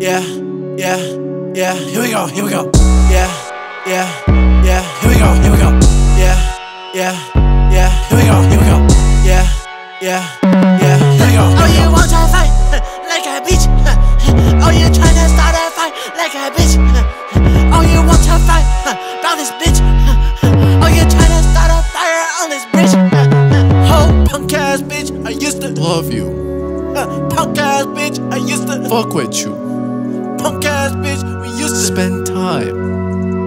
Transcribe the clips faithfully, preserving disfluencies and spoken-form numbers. yeah, yeah, yeah. Here we go, here we go. Yeah, yeah, yeah. Here we go, here we go. Yeah, yeah, yeah. Here we go, here we go. Yeah, yeah, yeah. Here we go. Oh, you want to fight like a bitch? Oh, you trying to start a fight like a bitch? Oh, you want to fight about this bitch? Oh, you trying to start a fire on this bitch? Oh, punk ass bitch, I used to love you. Punk ass bitch, I used to fuck with you. Punk ass bitch, we used to spend time.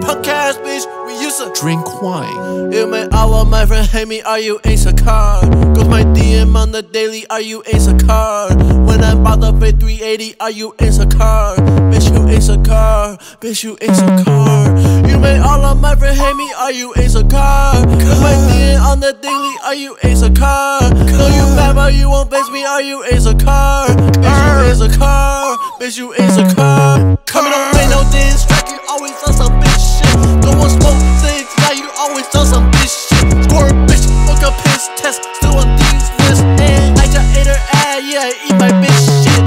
Punk ass bitch, we used to drink wine. You made all of my friends hate me, are you insecure? Goes my D M on the daily, are you insecure? When I bought the pay three eighty, are you insecure? Bitch, you insecure, bitch, you insecure. You made all of my friends hate me, are you insecure? Goes my D M on the daily, are you insecure? No, you mad, but you won't bitch me, are you insecure? Bitch, you insecure, bitch, you insecure. Coming up, ain't no distract, you always on some bitch shit. Don't want smoke six, now you always on some bitch shit. Score a bitch, fuck a piss test, still on these lists. And I just ate her ass, yeah, eat my bitch shit.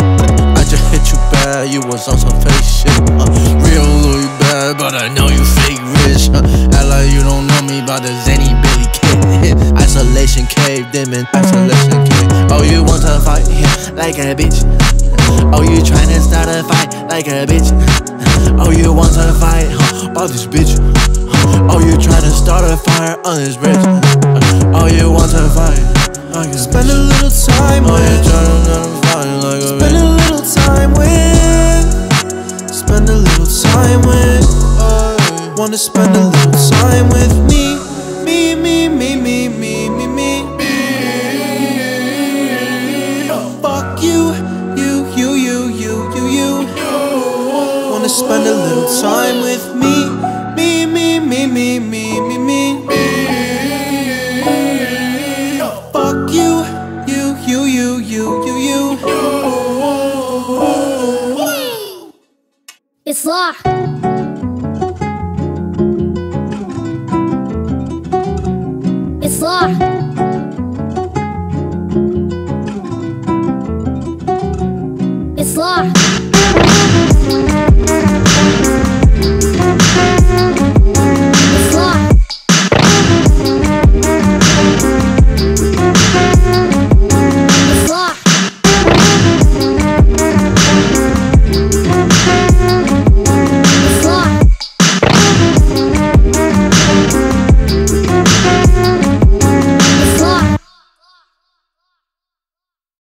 I just hit you bad, you was on some fake shit. uh, Real Louis bad, but I know you fake rich. uh, Act like you don't know me, but there's any bitty kid. Isolation cave, demon, isolation cave. Oh, you want to fight him like a bitch. Oh, you tryna start a fight like a bitch. Oh, you want to fight huh, about this bitch. Oh, you tryna start a fire on this bridge. Oh, you want to fight like a spend bitch. A little time oh, with like a spend bitch. A little time with spend a little time with uh, wanna spend a little time with me. Me, me, me, me, me, me, me, me. Fuck you, you, you, you, you, you, you. Wanna spend a little time with me. Me, me, me, me, me, me, me, me. Fuck you, you, you, you, you, you, you. It's law.